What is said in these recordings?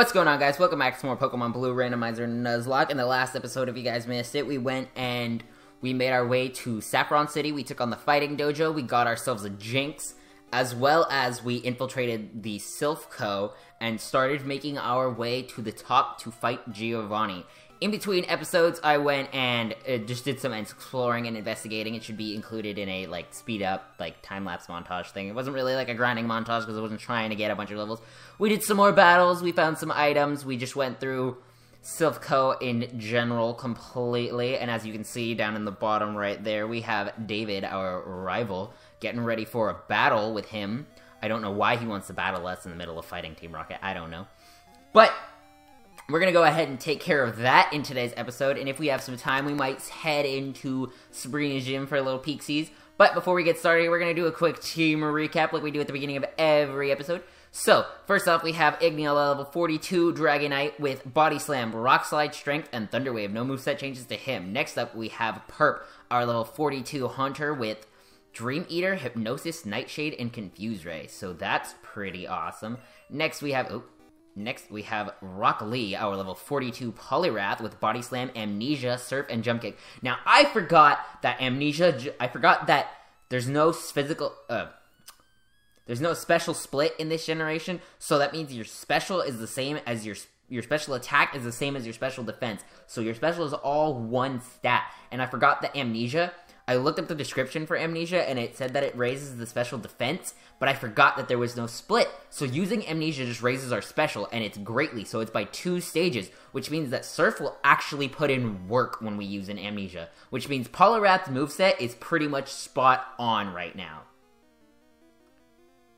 What's going on, guys? Welcome back to more Pokemon Blue Randomizer Nuzlocke. In the last episode, if you guys missed it, we went and we made our way to Saffron City. We took on the Fighting Dojo. We got ourselves a Jinx, as well as we infiltrated the Silph Co. and started making our way to the top to fight Giovanni. In between episodes, I went and just did some exploring and investigating. It should be included in a, like, speed-up, like, time-lapse montage thing. It wasn't really, like, a grinding montage because I wasn't trying to get a bunch of levels. We did some more battles. We found some items. We just went through Silph Co. in general completely. And as you can see down in the bottom right there, we have David, our rival, getting ready for a battle with him. I don't know why he wants to battle us in the middle of fighting Team Rocket. I don't know. But we're going to go ahead and take care of that in today's episode, and if we have some time, we might head into Sabrina's gym for a little peeksies. But before we get started, we're going to do a quick team recap like we do at the beginning of every episode. So, first off, we have Igneel level 42, Dragonite with Body Slam, Rock Slide, Strength, and Thunder Wave. No moveset changes to him. Next up, we have Perp, our level 42 Hunter with Dream Eater, Hypnosis, Nightshade, and Confuse Ray. So that's pretty awesome. Next, we have... Next, we have Rock Lee, our level 42 Poliwrath with Body Slam, Amnesia, Surf, and Jump Kick. Now, I forgot that there's no physical, there's no special split in this generation, so that means your special is the same as your special attack is the same as your special defense. So your special is all one stat, and I forgot the Amnesia. I looked up the description for Amnesia, and it said that it raises the special defense, but I forgot that there was no split. So using Amnesia just raises our special, and it's greatly. So it's by 2 stages, which means that Surf will actually put in work when we use an Amnesia, which means Poliwrath's moveset is pretty much spot on right now.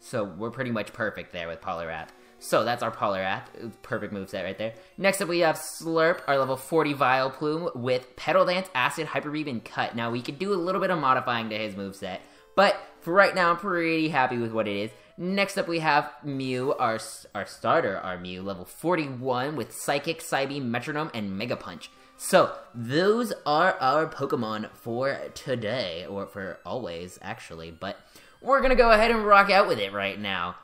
So we're pretty much perfect there with Poliwrath. So that's our Poliwrath, perfect moveset right there. Next up we have Slurp, our level 40 Vileplume with Petal Dance, Acid, Hyper Beam, and Cut. Now we could do a little bit of modifying to his moveset, but for right now I'm pretty happy with what it is. Next up we have Mew, our starter, our Mew, level 41 with Psychic, Psybeam, Metronome, and Mega Punch. So those are our Pokemon for today, or for always actually, but we're gonna go ahead and rock out with it right now.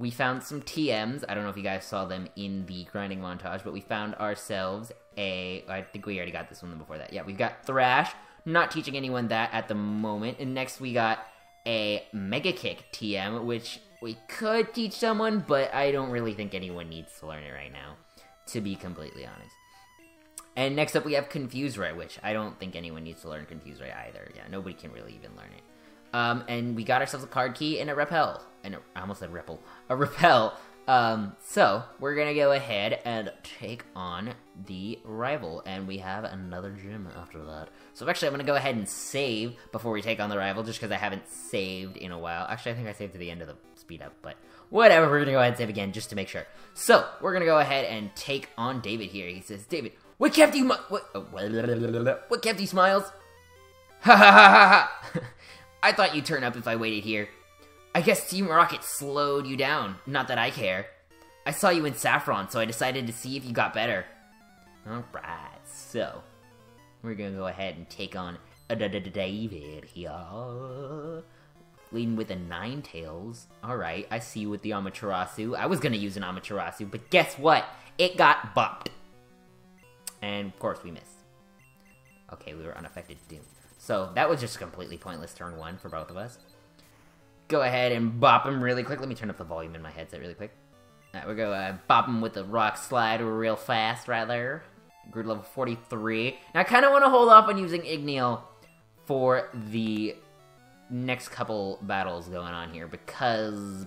We found some TMs. I don't know if you guys saw them in the grinding montage, but we found ourselves a... I think we already got this one before that. Yeah, we've got Thrash. Not teaching anyone that at the moment. And next we got a Mega Kick TM, which we could teach someone, but I don't really think anyone needs to learn it right now, to be completely honest. And next up we have Confuse Ray, which I don't think anyone needs to learn Confuse Ray either. Yeah, nobody can really even learn it. And we got ourselves a card key and a repel. And I almost said ripple. A repel. So we're gonna go ahead and take on the rival. And we have another gym after that. So actually I'm gonna go ahead and save before we take on the rival, just because I haven't saved in a while. Actually I think I saved to the end of the speed up, but whatever, we're gonna go ahead and save again just to make sure. So we're gonna go ahead and take on David here. He says, David, what kept you what kept you smiles? Ha ha ha ha ha. I thought you'd turn up if I waited here. I guess Team Rocket slowed you down. Not that I care. I saw you in Saffron, so I decided to see if you got better. Alright, so we're gonna go ahead and take on David here. Leading with a Ninetales. Alright, I see you with the Amaterasu. I was gonna use an Amaterasu, but guess what? It got bopped. And of course we missed. Okay, we were unaffected to Doom. So that was just completely pointless turn 1 for both of us. Go ahead and bop him really quick. Let me turn up the volume in my headset really quick. Alright, we're gonna bop him with the Rock Slide real fast right there. Grew to level 43. Now I kind of want to hold off on using Igneel for the next couple battles going on here because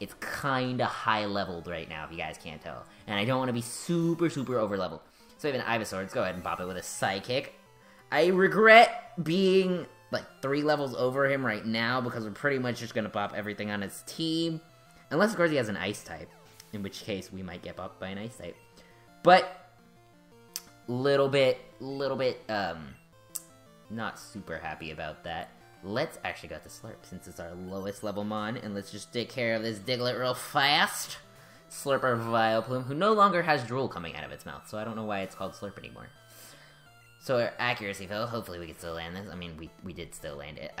it's kind of high leveled right now if you guys can't tell. And I don't want to be super over leveled. So we have an Ivysaur. Let's go ahead and bop it with a Psychic. I regret being, like, 3 levels over him right now, because we're pretty much just gonna pop everything on his team. Unless, of course, he has an Ice-type, in which case we might get popped by an Ice-type. But, little bit, not super happy about that. Let's actually go to Slurp, since it's our lowest level mon, and let's just take care of this Diglett real fast. Slurp our Vileplume, who no longer has drool coming out of its mouth, so I don't know why it's called Slurp anymore. So our accuracy fell. Hopefully we can still land this. I mean, we did still land it.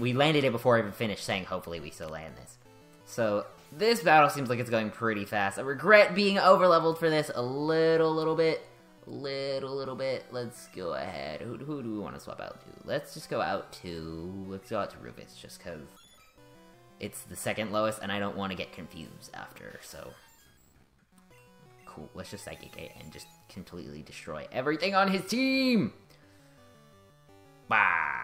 We landed it before I even finished saying hopefully we still land this. So This battle seems like it's going pretty fast. I regret being overleveled for this a little bit. Let's go ahead. Who do we want to swap out to? Let's go out to Rufus, just because it's the second lowest, and I don't want to get confused after, so... Cool, let's just Psychic it and just completely destroy everything on his team! Bah!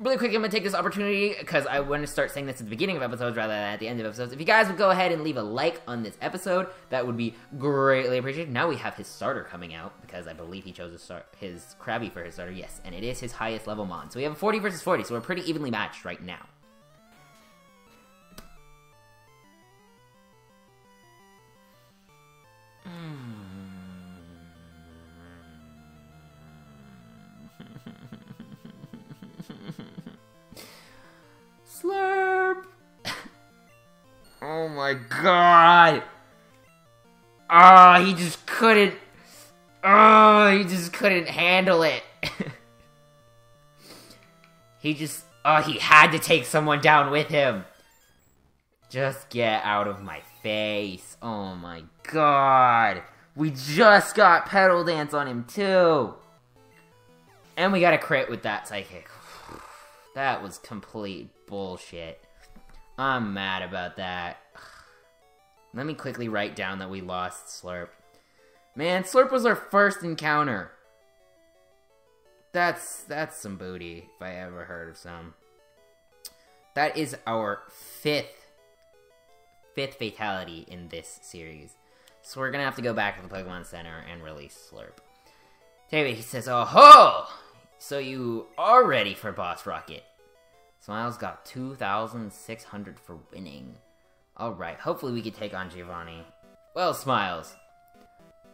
Really quick, I'm going to take this opportunity, because I want to start saying this at the beginning of episodes rather than at the end of episodes. If you guys would go ahead and leave a like on this episode, that would be greatly appreciated. Now we have his starter coming out, because I believe he chose his Krabby for his starter, yes. And it is his highest level mon. So we have a 40 versus 40, so we're pretty evenly matched right now. Slurp! Oh my god! Ah, he just couldn't. Oh, he just couldn't handle it. He had to take someone down with him. Just get out of my face. Oh my god. We just got Petal Dance on him too. And we got a crit with that Psychic. That was complete bullshit. I'm mad about that. Let me quickly write down that we lost Slurp. Man, Slurp was our first encounter. That's some booty, if I ever heard of some. That is our fifth fatality in this series. So we're gonna have to go back to the Pokemon Center and release Slurp. Anyway, he says, oh ho! So you are ready for Boss Rocket. Smiles got 2,600 for winning. Alright, hopefully we can take on Giovanni. Well, Smiles,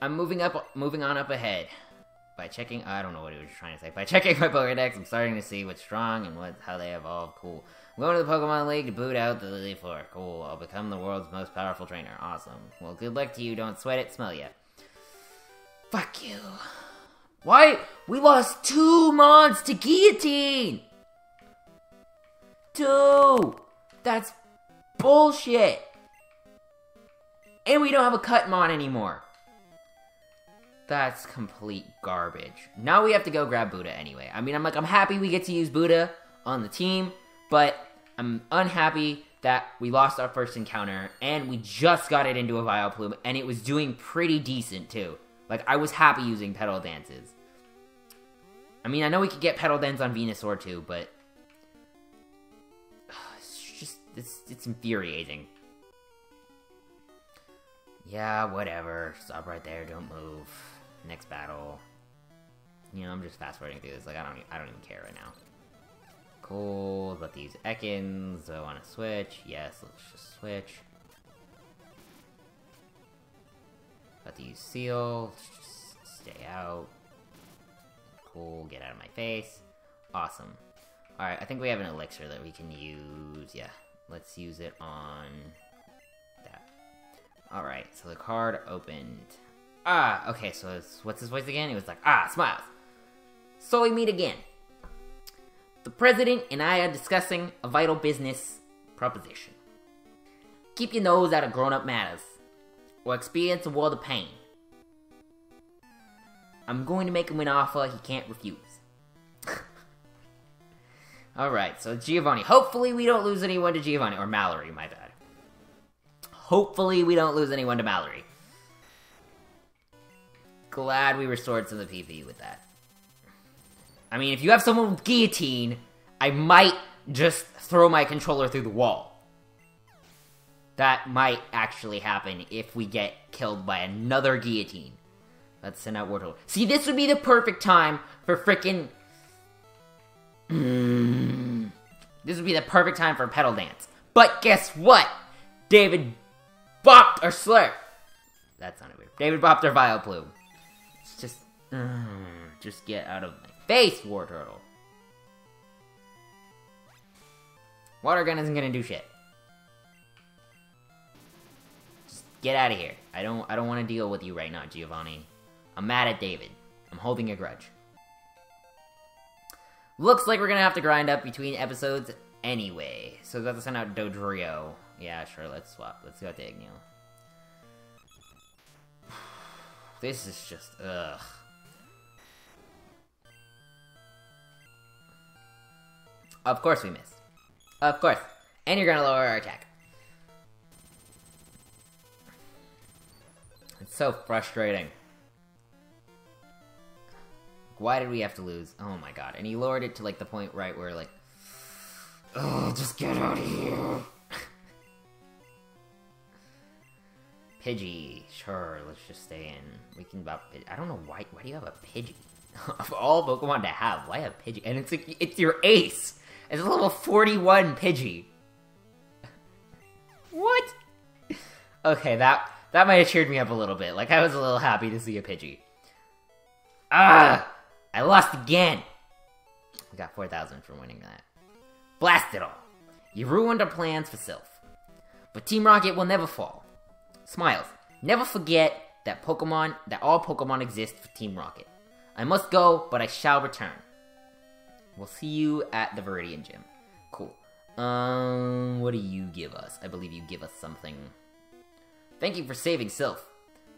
I'm moving on up ahead. By checking, I don't know what he was trying to say. By checking my Pokedex, I'm starting to see what's strong and how they evolve. Cool. I'm going to the Pokemon League to boot out the Lily Floor. Cool. I'll become the world's most powerful trainer. Awesome. Well, good luck to you. Don't sweat it. Smell ya. Fuck you. Why? We lost 2 mons to Guillotine! 2! That's bullshit! And we don't have a Cut mon anymore. That's complete garbage. Now we have to go grab Buddha anyway. I mean, I'm happy we get to use Buddha on the team, but I'm unhappy that we lost our first encounter, and we just got it into a Vileplume, and it was doing pretty decent, too. Like, I was happy using Petal Dances. I mean, I know we could get Petal Dance on Venusaur, too, but... It's just... It's infuriating. Yeah, whatever. Stop right there. Don't move. Next battle. You know, I'm just fast-forwarding through this. Like, I don't even care right now. Cool. Let these Ekans. Do I want to switch? Yes, let's just switch. Let these Seal. Just stay out. Cool. Get out of my face. Awesome. Alright, I think we have an elixir that we can use. Yeah. Let's use it on... that. Alright, so the card opened. Ah! Okay, so it's, what's his voice again? He was like, ah, Smiles! So we meet again. The president and I are discussing a vital business proposition. Keep your nose out of grown-up matters, or experience a world of pain. I'm going to make him an offer he can't refuse. Alright, so Giovanni. Hopefully we don't lose anyone to Giovanni. Or Mallory, my bad. Hopefully we don't lose anyone to Mallory. Glad we restored some of the PvE with that. I mean, if you have someone with Guillotine, I might just throw my controller through the wall. That might actually happen if we get killed by another Guillotine. Let's send out Wartortle. See, this would be the perfect time for frickin'... This would be the perfect time for Petal Dance. But guess what? David bopped our Slurp. That sounded weird. David bopped our Vileplume. It's just... just get out of my face, Wartortle. Water Gun isn't gonna do shit. Get out of here. I don't want to deal with you right now, Giovanni. I'm mad at David. I'm holding a grudge. Looks like we're going to have to grind up between episodes anyway. So we got to send out Dodrio. Yeah, sure, let's swap. Let's go to Igneel. This is just... ugh. Of course we missed. Of course. And you're gonna lower our attack. It's so frustrating. Why did we have to lose? Oh my god. And he lowered it to like the point right where like... ugh, just get out of here. Pidgey. Sure, let's just stay in. We can bop Pidgey. I don't know why do you have a Pidgey? Of all Pokemon to have, why a Pidgey? And it's like, it's your ace! It's a level 41 Pidgey. What? Okay, that might have cheered me up a little bit. Like, I was a little happy to see a Pidgey. Ah! I lost again! I got 4,000 for winning that. Blast it all! You ruined our plans for Silph. But Team Rocket will never fall. Smiles, never forget that Pokemon, that all Pokemon exist for Team Rocket. I must go, but I shall return. We'll see you at the Viridian Gym. Cool. What do you give us? I believe you give us something. Thank you for saving Silph.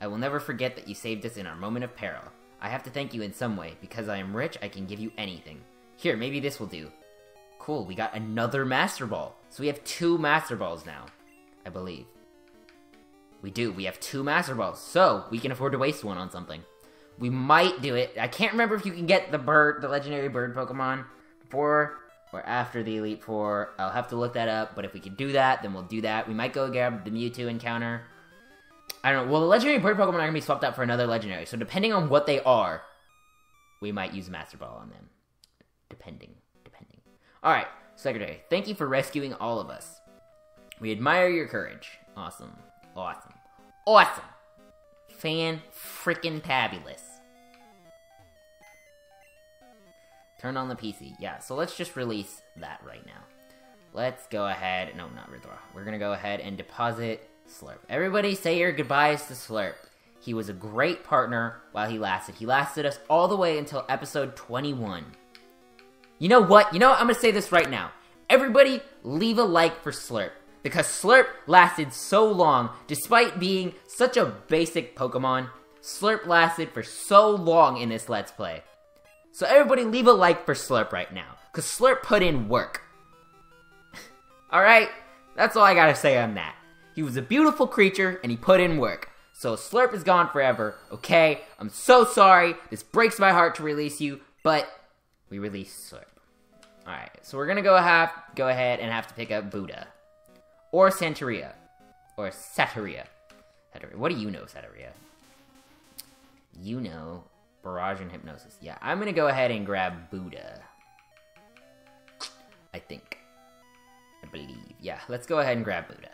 I will never forget that you saved us in our moment of peril. I have to thank you in some way. Because I am rich, I can give you anything. Here, maybe this will do. Cool, we got another Master Ball. So we have two Master Balls now, I believe. We do, we have two Master Balls. So, we can afford to waste one on something. We might do it. I can't remember if you can get the bird, the legendary bird Pokemon before or after the Elite Four. I'll have to look that up, but if we can do that, then we'll do that. We might go grab the Mewtwo encounter. I don't know. Well, the legendary bird Pokemon are going to be swapped out for another legendary, so depending on what they are, we might use Master Ball on them. Depending. Alright, Secretary, thank you for rescuing all of us. We admire your courage. Awesome. Fan-freaking-tabulous. Turn on the PC. Yeah, so let's just release that right now. Let's go ahead... no, not Rithra. We're gonna go ahead and deposit Slurp. Everybody say your goodbyes to Slurp. He was a great partner while he lasted. He lasted us all the way until episode 21. You know what? I'm gonna say this right now. Everybody, leave a like for Slurp. Because Slurp lasted so long, despite being such a basic Pokemon, Slurp lasted for so long in this Let's Play. So everybody leave a like for Slurp right now, because Slurp put in work. Alright, that's all I gotta say on that. He was a beautiful creature, and he put in work. So Slurp is gone forever, okay? I'm so sorry, this breaks my heart to release you, but we released Slurp. Alright, so we're gonna go ahead and have to pick up Buddha. Or Saturia. Or Saturia. What do you know, Saturia? You know Barrage and Hypnosis. Yeah, I'm gonna go ahead and grab Buddha. I believe. Yeah, let's go ahead and grab Buddha.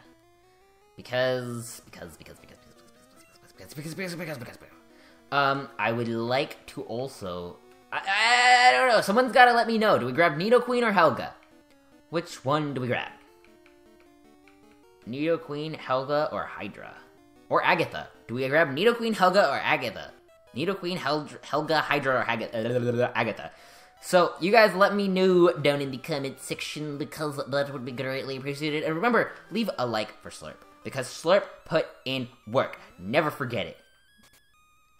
Because. I would like to also... I don't know, someone's gotta let me know. Do we grab Nidoqueen or Helga? Which one do we grab? Nidoqueen, Helga, or Hydra? Or Agatha? Do we grab Nidoqueen, Helga, or Agatha? Nidoqueen, Helga, Hydra, or Agatha? So, you guys let me know down in the comment section because that would be greatly appreciated. And remember, leave a like for Slurp. Because Slurp put in work. Never forget it.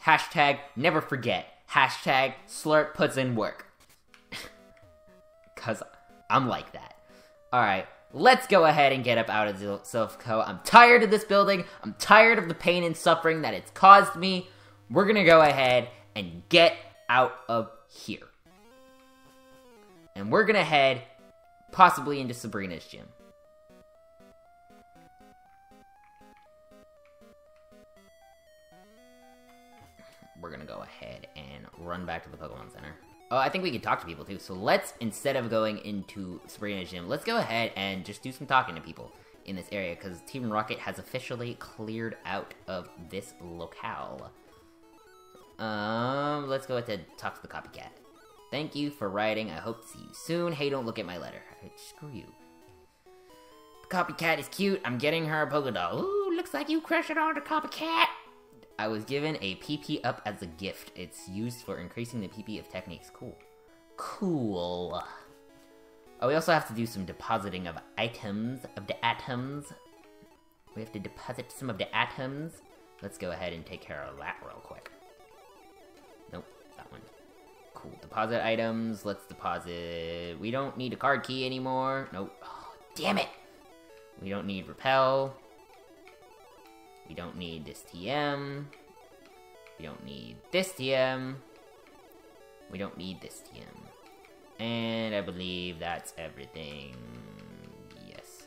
Hashtag never forget. Hashtag Slurp puts in work. Because I'm like that. Alright. Let's go ahead and get up out of Silph Co. I'm tired of this building. I'm tired of the pain and suffering that it's caused me. We're gonna go ahead and get out of here. And we're gonna head possibly into Sabrina's gym. We're gonna go ahead and run back to the Pokemon Center. Oh, I think we can talk to people, too. So let's, instead of going into Sabrina's gym, let's go ahead and just do some talking to people in this area, because Team Rocket has officially cleared out of this locale. Let's go ahead and talk to the Copycat. Thank you for writing. I hope to see you soon. Hey, don't look at my letter. Screw you. The Copycat is cute. I'm getting her a Pokedoll. Ooh, looks like you crushed it on the Copycat. I was given a PP up as a gift. It's used for increasing the PP of techniques. Cool. Oh, we also have to do some depositing of items. We have to deposit some of the atoms. Let's go ahead and take care of that real quick. Nope, that one. Cool, deposit items. Let's deposit... We don't need a card key anymore. Nope. Oh, damn it! We don't need repel. We don't need this TM. We don't need this TM. We don't need this TM. And I believe that's everything. Yes.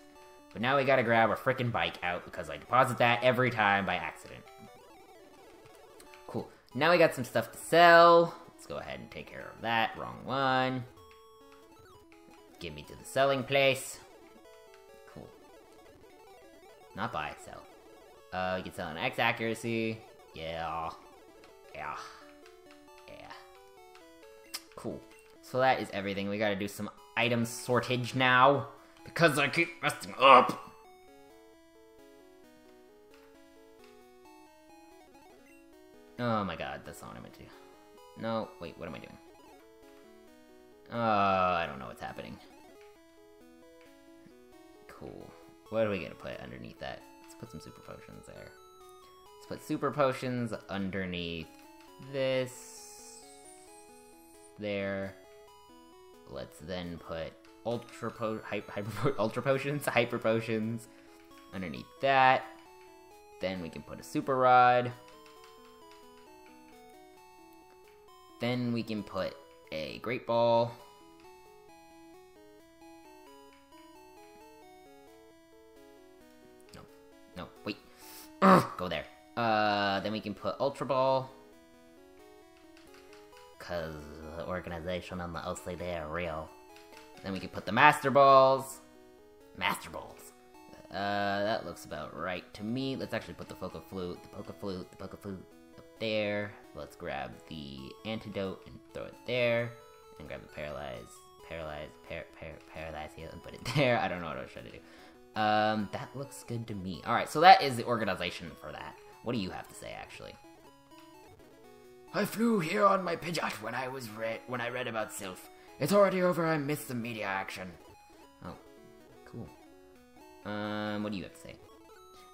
But now we gotta grab our frickin' bike out because I deposit that every time by accident. Cool. Now we got some stuff to sell. Let's go ahead and take care of that. Wrong one. Give me to the selling place. Cool. Not buy, sell. You can sell an X accuracy. Yeah. Yeah. Yeah. Cool. So that is everything. We gotta do some item sortage now. Because I keep messing up! Oh my god, that's not what I meant to do. No, wait, what am I doing? I don't know what's happening. Cool. What are we gonna put underneath that? Let's put some super potions there. Let's put super potions underneath this. There. Let's then put hyper potions underneath that. Then we can put a super rod. Then we can put a great ball. No, wait. Ugh, go there. Then we can put Ultra Ball. Cause the organization on the outside, they are real. Then we can put the Master Balls. Master Balls. That looks about right to me. Let's actually put the Poke Flute up there. Let's grab the Antidote and throw it there. And grab the Paralyze Heal and put it there. I don't know what I was trying to do. That looks good to me. Alright, so that is the organization for that. What do you have to say, actually? I flew here on my Pidgeot when I was read about Silph. It's already over, I missed the media action. Oh, cool. What do you have to say?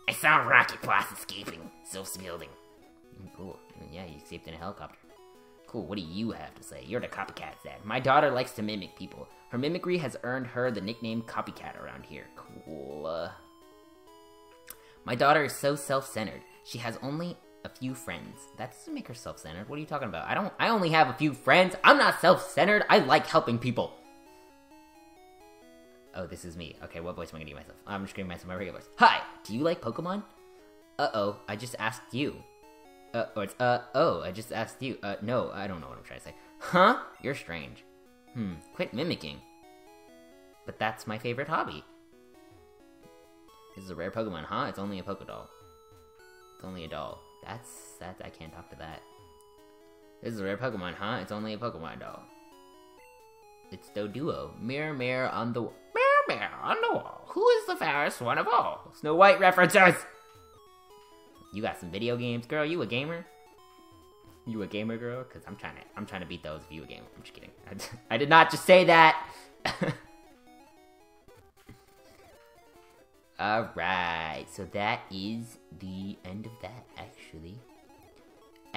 I saw a rocket blast escaping Silph's building. Cool. Yeah, you escaped in a helicopter. Cool, what do you have to say? You're the copycat, Zed. My daughter likes to mimic people. Her mimicry has earned her the nickname Copycat around here. Cool. My daughter is so self-centered. She has only a few friends. That doesn't make her self-centered. What are you talking about? I only have a few friends. I'm not self-centered. I like helping people. Oh, this is me. Okay, what voice am I gonna do myself? I'm just gonna do myself my regular voice. Hi, do you like Pokemon? Uh-oh, I just asked you. I just asked you. No, I don't know what I'm trying to say. Huh? You're strange. Quit mimicking. But that's my favorite hobby. This is a rare Pokemon, huh? It's only a Pokedoll. It's only a doll. That's I can't talk to that. This is a rare Pokemon, huh? It's only a Pokemon doll. It's Doduo. Mirror, mirror on the wall. Who is the fairest one of all? Snow White references! You got some video games, girl? You a gamer? You a gamer, girl? Cause I'm trying to beat those if you a gamer. I'm just kidding. I did not just say that! Alright, so that is the end of that,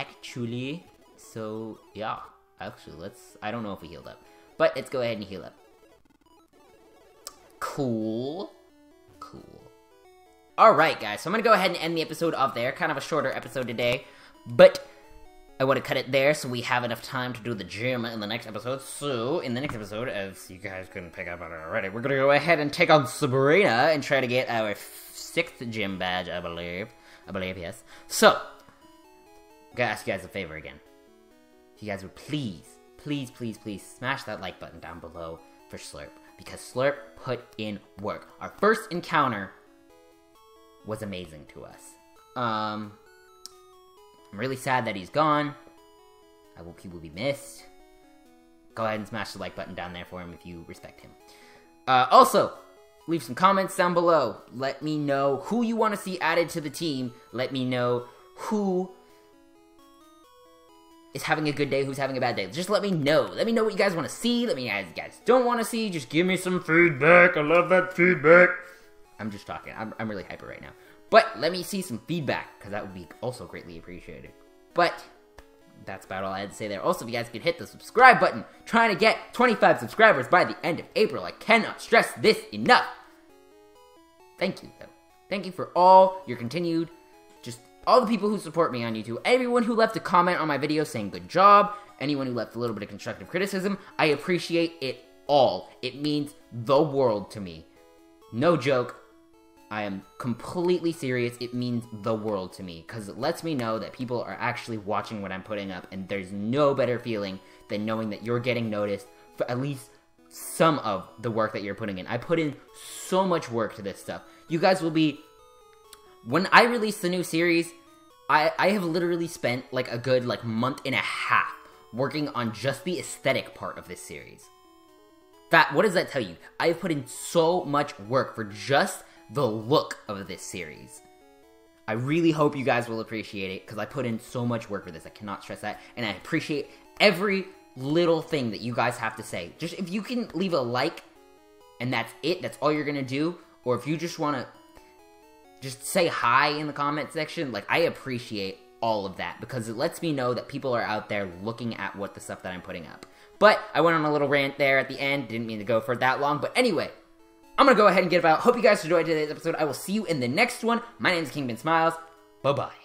actually. So, yeah. Actually, I don't know if we healed up. But let's go ahead and heal up. Cool. Alright guys, so I'm gonna go ahead and end the episode off there. Kind of a shorter episode today, but I want to cut it there so we have enough time to do the gym in the next episode. So, in the next episode, as you guys couldn't pick up on it already, we're gonna go ahead and take on Sabrina and try to get our 6th gym badge, I believe. Yes. So, I'm gonna ask you guys a favor again. If you guys would please smash that like button down below for Slurp, because Slurp put in work. Our first encounter was amazing to us. I'm really sad that he's gone. I hope he will be missed. Go ahead and smash the like button down there for him if you respect him. Also, leave some comments down below. Let me know who you want to see added to the team. Let me know who is having a good day, who's having a bad day. Just let me know. Let me know what you guys want to see. Let me know what you guys don't want to see. Just give me some feedback. I love that feedback. I'm just talking. I'm really hyper right now. But let me see some feedback, because that would be also greatly appreciated. But that's about all I had to say there. Also, if you guys could hit the subscribe button, trying to get 25 subscribers by the end of April. I cannot stress this enough. Thank you, though. Thank you for all your continued, just all the people who support me on YouTube, everyone who left a comment on my video saying good job, anyone who left a little bit of constructive criticism. I appreciate it all. It means the world to me. No joke. I am completely serious. It means the world to me, because it lets me know that people are actually watching what I'm putting up, and there's no better feeling than knowing that you're getting noticed for at least some of the work that you're putting in. I put in so much work to this stuff. You guys will be... When I release the new series, I have literally spent like a good like month and a half working on just the aesthetic part of this series. What does that tell you? I have put in so much work for just the look of this series. I really hope you guys will appreciate it, because I put in so much work for this. I cannot stress that, and I appreciate every little thing that you guys have to say. Just if you can leave a like, and that's it, that's all you're gonna do, or if you just want to just say hi in the comment section, like, I appreciate all of that, because it lets me know that people are out there looking at what the stuff that I'm putting up. But I went on a little rant there at the end, didn't mean to go for that long, but anyway, I'm gonna go ahead and get about. Hope you guys enjoyed today's episode. I will see you in the next one. My name is Kingpin Smiles. Bye-bye.